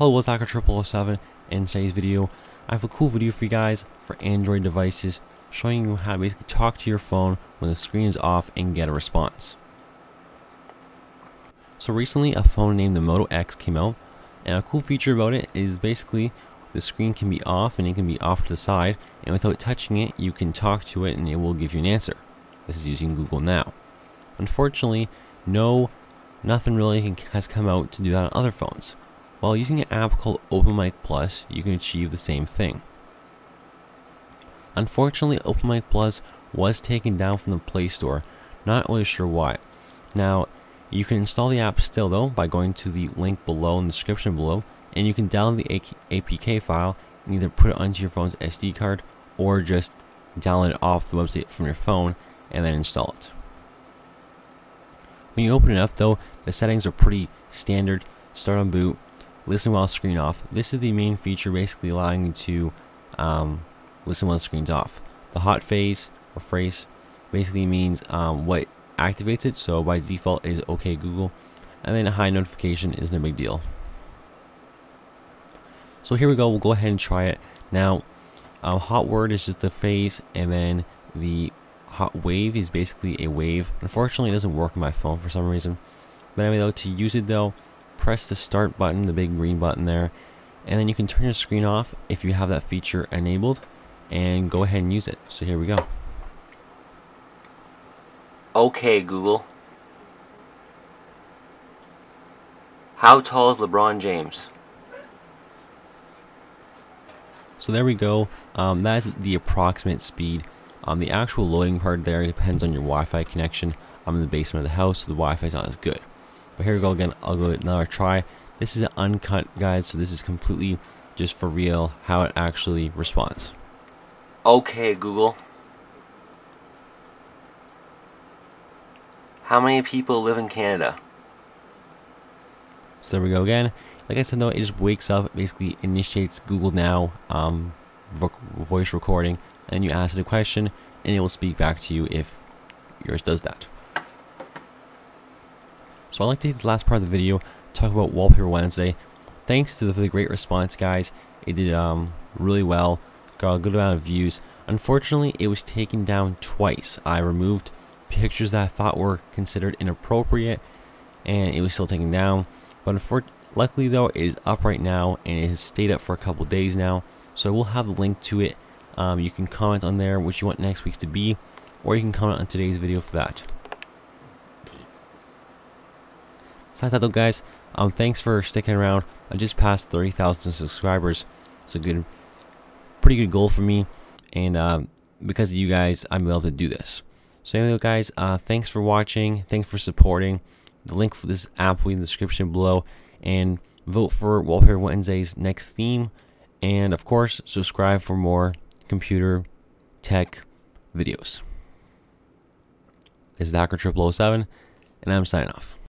Hello, WillisLockerTriple07, and in today's video, I have a cool video for you guys for Android devices showing you how to basically talk to your phone when the screen is off and get a response. So recently, a phone named the Moto X came out, and a cool feature about it is basically the screen can be off and it can be off to the side, and without touching it, you can talk to it and it will give you an answer. This is using Google Now. Unfortunately, nothing really has come out to do that on other phones. While using an app called OpenMic Plus, you can achieve the same thing. Unfortunately, OpenMic Plus was taken down from the Play Store, not really sure why. Now, you can install the app still though by going to the link below in the description below, and you can download the APK file and either put it onto your phone's SD card or just download it off the website from your phone and then install it. When you open it up though, the settings are pretty standard: start on boot, listen while screen off. This is the main feature basically allowing you to listen while the screen's off. The hot phase or phrase basically means what activates it, so by default it is OK Google, and then a high notification is no big deal. So here we go, we'll go ahead and try it. Now hot word is just the phase, and then the hot wave is basically a wave. Unfortunately, it doesn't work on my phone for some reason. But anyway though, to use it though, press the start button, the big green button there, and then you can turn your screen off if you have that feature enabled, and go ahead and use it. So here we go. Okay Google, how tall is LeBron James? So there we go. That's the approximate speed. The actual loading part there depends on your Wi-Fi connection. I'm in the basement of the house, so the Wi-Fi is not as good. But here we go again, I'll go another try. This is an uncut, guys, so this is completely just for real how it actually responds. Okay Google, how many people live in Canada? So there we go again. Like I said though, it just wakes up, basically initiates Google Now voice recording, and you ask it a question and it will speak back to you if yours does that. So I'd like to take this last part of the video, talk about Wallpaper Wednesday. Thanks to the great response, guys. It did really well, got a good amount of views. Unfortunately, it was taken down twice. I removed pictures that I thought were considered inappropriate and it was still taken down. But luckily though, it is up right now and it has stayed up for a couple days now. So we'll have the link to it. You can comment on there what you want next week's to be, or you can comment on today's video for that. So that's that though, guys. Thanks for sticking around. I just passed 30,000 subscribers. It's a good, pretty good goal for me, and because of you guys, I'm able to do this. So anyway, guys, thanks for watching. Thanks for supporting. The link for this app will be in the description below, and vote for Wallpaper Wednesday's next theme. And of course, subscribe for more computer tech videos. This is WillisLockerTriple07, and I'm signing off.